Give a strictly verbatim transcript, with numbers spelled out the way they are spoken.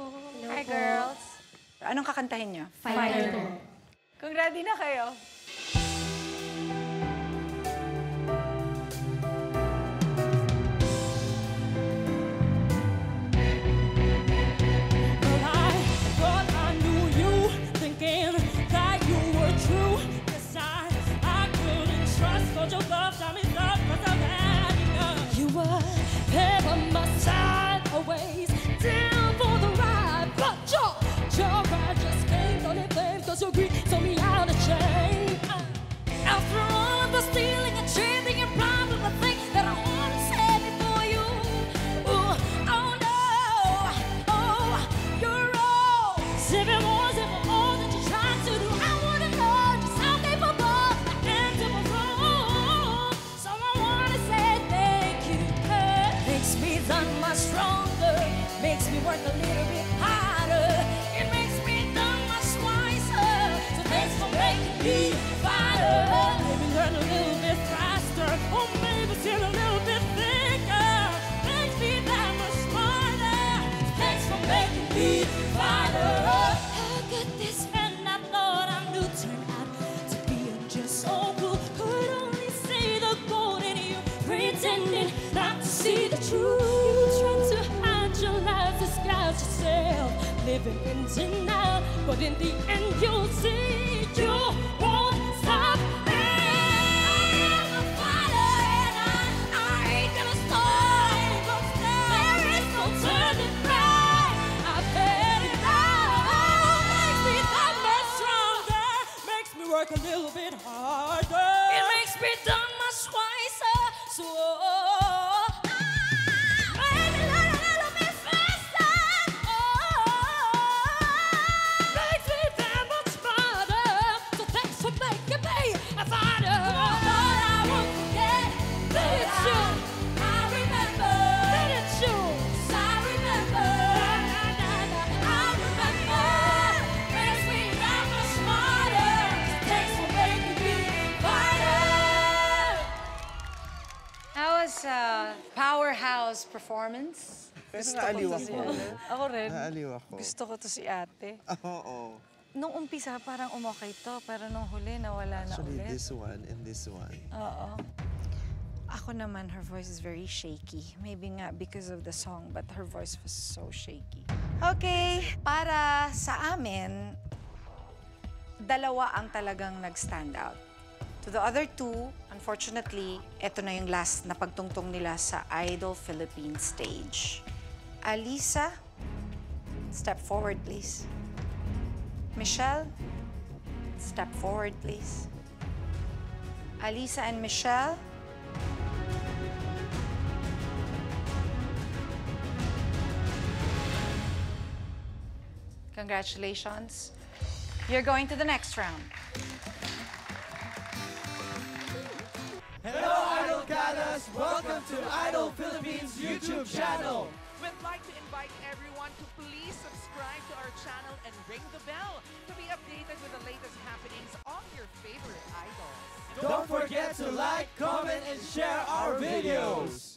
po. Hello Hi, po. girls. Anong kakantahin niyo? Fighter. Fighter. Kung ready na kayo. Work a little bit harder. It makes me dumb, much wiser. So thanks for making me fighter. Maybe learn a little bit faster, or maybe still a little bit thicker. Makes me that much smarter. Thanks for making me fighter. I got this friend I thought I knew turned out to be just so cool. Could only see the gold in you, pretending not to see the truth. Yourself, living in denial, but in the end you'll see you won't stop. I'm a fighter and I, I ain't gonna stop. There is no turning back. I've had it all. Makes me that much stronger. Makes me work a little bit harder. It makes me dumb much wiser. So. Uh, powerhouse performance. Pero naaliw ako. Ako rin. Naaliw ako. Gusto ko to si ate. Oo. Oh, oh. Nung umpisa, parang umokay to. Pero nung huli, nawala na ulit. Actually, this one and this one. Oo. Ako naman, her voice is very shaky. Maybe nga because of the song, but her voice was so shaky. Okay, para sa amin, dalawa ang talagang nag-stand out. To the other two, unfortunately, ito na yung last na pagtungtong nila sa Idol Philippines stage. Alisa, step forward, please. Michelle, step forward, please. Alisa and Michelle. Congratulations. You're going to the next round. Welcome to Idol Philippines YouTube channel. We'd like to invite everyone to please subscribe to our channel and ring the bell to be updated with the latest happenings of your favorite idols. Don't forget to like, comment, and share our videos.